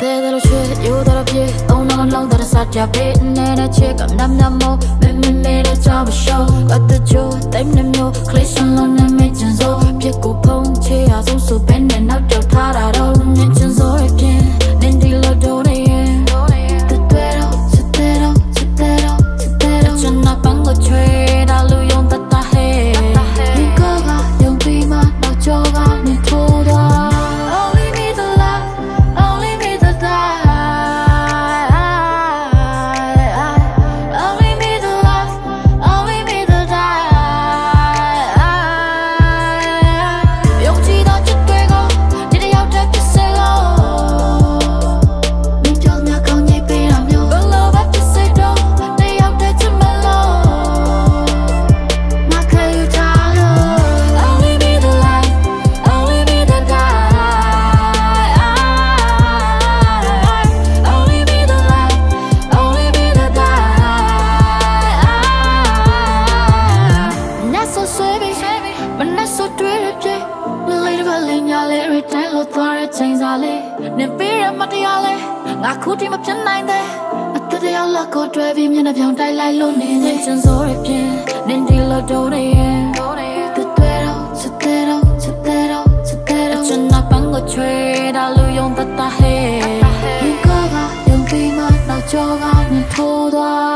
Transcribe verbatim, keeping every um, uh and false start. thế ta là chuyện yêu ta là biết ông non lòng ta là sạt trà biết nên đã chia cảm năm năm mô bên bên bên đã cho một show ở từ chỗ tém nem nhô click xong luôn em mê chân dô biết cụ phong chia à giống sự bên để nấu cháo tha đã đâu nên chân dối kia nên thì lo đồ này từ từ đâu từ từ đâu từ từ đâu từ từ đâu chân nắp bắn người chơi đã lưu yong ta ta he những cơ ga yong vi mà đào cho ga nên thua đó. Hãy subscribe cho kênh Ghiền Mì Gõ để không bỏ lỡ những video hấp dẫn.